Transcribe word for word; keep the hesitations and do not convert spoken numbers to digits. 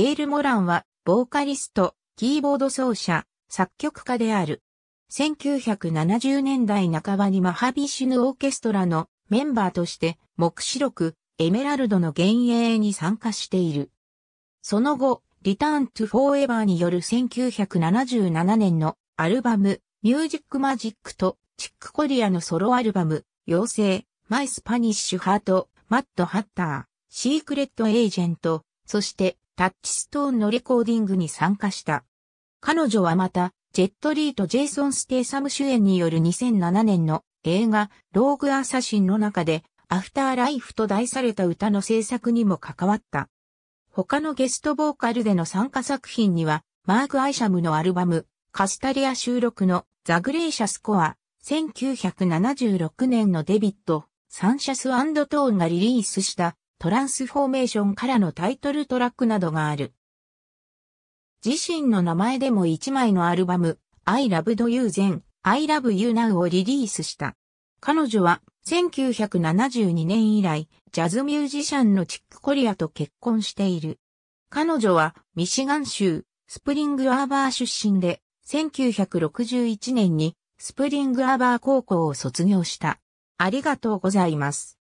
ゲイル・モランは、ボーカリスト、キーボード奏者、作曲家である。せんきゅうひゃくななじゅうねんだいなかばにマハビシュヌ・オーケストラのメンバーとして、黙示録、エメラルドの幻影に参加している。その後、リターン・トゥ・フォーエバーによるせんきゅうひゃくななじゅうななねんのアルバム、ミュージック・マジックと、チック・コリアのソロアルバム、妖精、マイ・スパニッシュ・ハート、マッド・ハッター、シークレット・エージェント、そして、タッチストーンのレコーディングに参加した。彼女はまた、ジェット・リーとジェイソン・ステイサム主演によるにせんななねんの映画、ローグ・アサシンの中で、アフターライフと題された歌の制作にも関わった。他のゲストボーカルでの参加作品には、マーク・アイシャムのアルバム、カスタリア収録のザ・グレイシャス・コア、せんきゅうひゃくななじゅうろくねんのデビッド、サンシャス&トーンがリリースした、トランスフォーメーションからのタイトルトラックなどがある。自身の名前でもいちまいのアルバム、I Loved You Then, I Love You Now をリリースした。彼女はせんきゅうひゃくななじゅうにねん以来、ジャズミュージシャンのチック・コリアと結婚している。彼女はミシガン州、スプリング・アーバー出身で、せんきゅうひゃくろくじゅういちねんにスプリング・アーバー高校を卒業した。ありがとうございます。